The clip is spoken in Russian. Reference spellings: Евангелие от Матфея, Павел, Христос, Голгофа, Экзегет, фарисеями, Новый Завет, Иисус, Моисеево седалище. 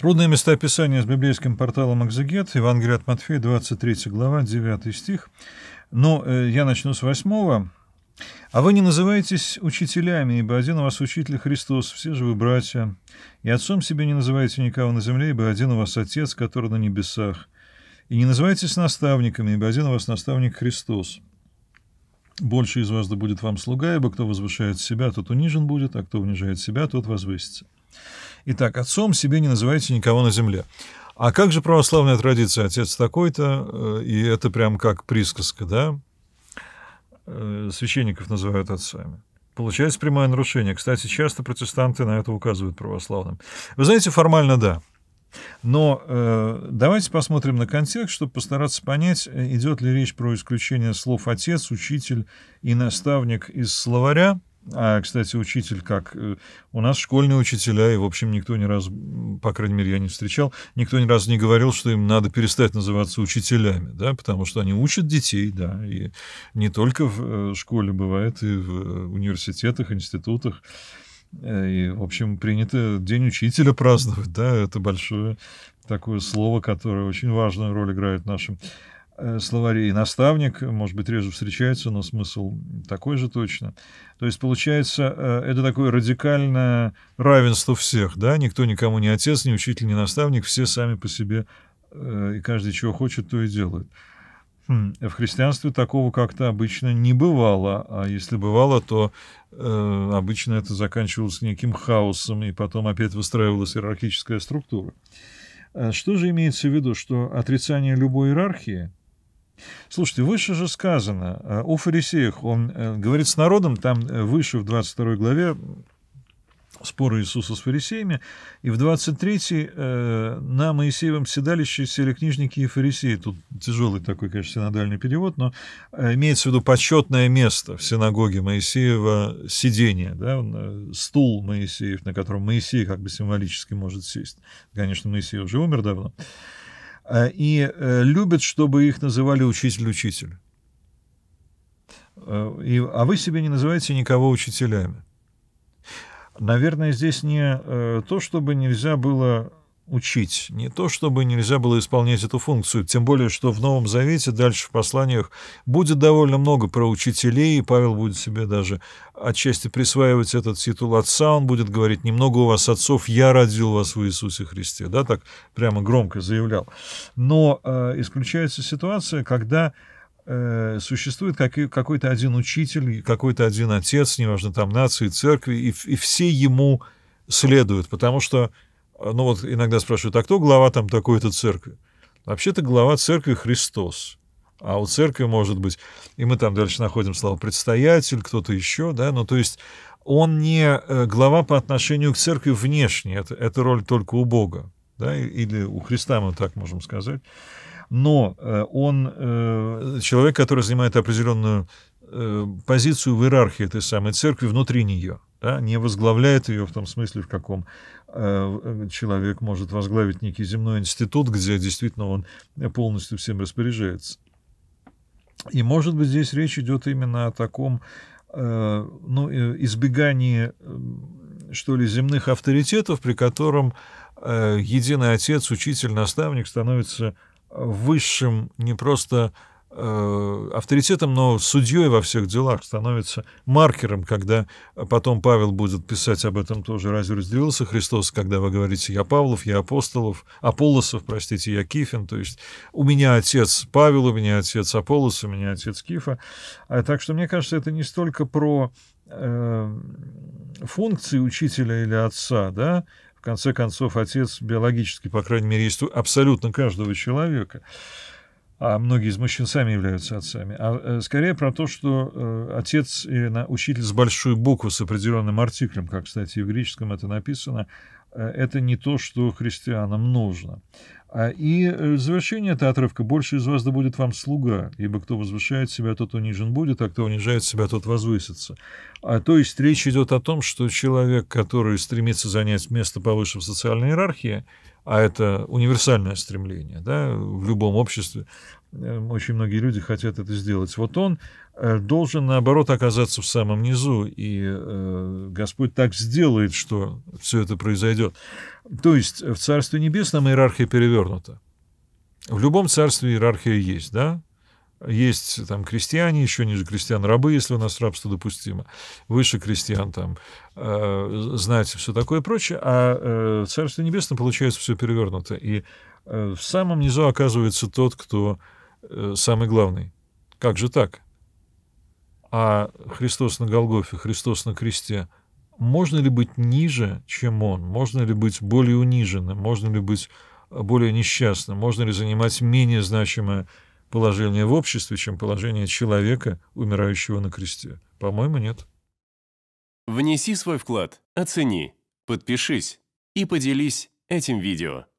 Трудные места Писания с библейским порталом «Экзегет», Евангелие от Матфея, 23 глава, 9 стих. Но я начну с 8. «А вы не называетесь учителями, ибо один у вас учитель Христос, все же вы братья. И отцом себе не называйте никого на земле, ибо один у вас Отец, который на небесах. И не называйтесь наставниками, ибо один у вас наставник Христос. Больше из вас да будет вам слуга, ибо кто возвышает себя, тот унижен будет, а кто унижает себя, тот возвысится». Итак, отцом себе не называйте никого на земле. А как же православная традиция? Отец такой-то, и это прям как присказка, да? Священников называют отцами. Получается прямое нарушение. Кстати, часто протестанты на это указывают православным. Вы знаете, формально да. Но давайте посмотрим на контекст, чтобы постараться понять, идет ли речь про исключение слов «отец», «учитель» и «наставник» из словаря. А, кстати, учитель, как у нас школьные учителя, и, в общем, никто ни разу, по крайней мере, я не встречал, никто ни разу не говорил, что им надо перестать называться учителями, да, потому что они учат детей, да, и не только в школе бывает, и в университетах, институтах, и, в общем, принято День учителя праздновать, да, это большое такое слово, которое очень важную роль играет в нашем словаре. И наставник, может быть, реже встречается, но смысл такой же точно. То есть, получается, это такое радикальное равенство всех, да, никто никому не отец, не учитель, не наставник, все сами по себе, и каждый чего хочет, то и делает. В христианстве такого как-то обычно не бывало, а если бывало, то обычно это заканчивалось неким хаосом, и потом опять выстраивалась иерархическая структура. Что же имеется в виду, что отрицание любой иерархии? Слушайте, выше же сказано о фарисеях, он говорит с народом, там выше в 22 главе споры Иисуса с фарисеями, и в 23 на Моисеевом седалище сели книжники и фарисеи, тут тяжелый такой, конечно, синодальный перевод, но имеется в виду почетное место в синагоге Моисеева сидения, да, стул Моисеев, на котором Моисей как бы символически может сесть, конечно, Моисей уже умер давно. И любят, чтобы их называли учитель-учитель. А вы себе не называете никого учителями. Наверное, здесь не то, чтобы нельзя было учить, не то, чтобы нельзя было исполнять эту функцию, тем более, что в Новом Завете дальше в посланиях будет довольно много про учителей, и Павел будет себе даже отчасти присваивать этот титул отца, он будет говорить: «Немного у вас отцов, я родил вас в Иисусе Христе», да, так прямо громко заявлял. Но исключается ситуация, когда существует какой-то один учитель, какой-то один отец, неважно, там, нации, церкви, и все ему следуют, потому что, ну вот иногда спрашивают, а кто глава там такой-то церкви? Вообще-то глава церкви Христос, а у церкви может быть, и мы там дальше находим слово «предстоятель», кто-то еще, да, ну то есть он не глава по отношению к церкви внешне, это роль только у Бога, да, или у Христа, мы так можем сказать, но он человек, который занимает определенную позицию в иерархии этой самой церкви внутри нее. Да, не возглавляет ее в том смысле, в каком человек может возглавить некий земной институт, где действительно он полностью всем распоряжается. И, может быть, здесь речь идет именно о таком избегании, что ли, земных авторитетов, при котором единый отец, учитель, наставник становится высшим не просто авторитетом, но судьей во всех делах, становится маркером, когда потом Павел будет писать об этом тоже. Разве разделился Христос, когда вы говорите: я Павлов, я Аполлосов, простите, я Кифин, то есть у меня отец Павел, у меня отец Аполлос, у меня отец Кифа. Так что, мне кажется, это не столько про функции учителя или отца, да, в конце концов, отец биологически, по крайней мере, есть абсолютно каждого человека, а многие из мужчин сами являются отцами, а скорее про то, что отец или учитель с большой буквы, с определенным артиклем, как, кстати, и в греческом это написано, это не то, что христианам нужно. И завершение этой отрывка: «Больше из вас да будет вам слуга, ибо кто возвышает себя, тот унижен будет, а кто унижает себя, тот возвысится». То есть речь идет о том, что человек, который стремится занять место повыше в социальной иерархии, а это универсальное стремление, да, в любом обществе. Очень многие люди хотят это сделать. Вот он должен, наоборот, оказаться в самом низу, и Господь так сделает, что все это произойдет. То есть в Царстве Небесном иерархия перевернута. В любом царстве иерархия есть, да? Есть там крестьяне, еще ниже крестьян рабы, если у нас рабство допустимо, выше крестьян, там, знаете, все такое и прочее, а в Царстве Небесном получается все перевернуто, и в самом низу оказывается тот, кто самый главный. Как же так? А Христос на Голгофе, Христос на кресте, можно ли быть ниже, чем Он? Можно ли быть более униженным? Можно ли быть более несчастным? Можно ли занимать менее значимое положение в обществе, чем положение человека, умирающего на кресте? По-моему, нет. Внеси свой вклад, оцени, подпишись и поделись этим видео.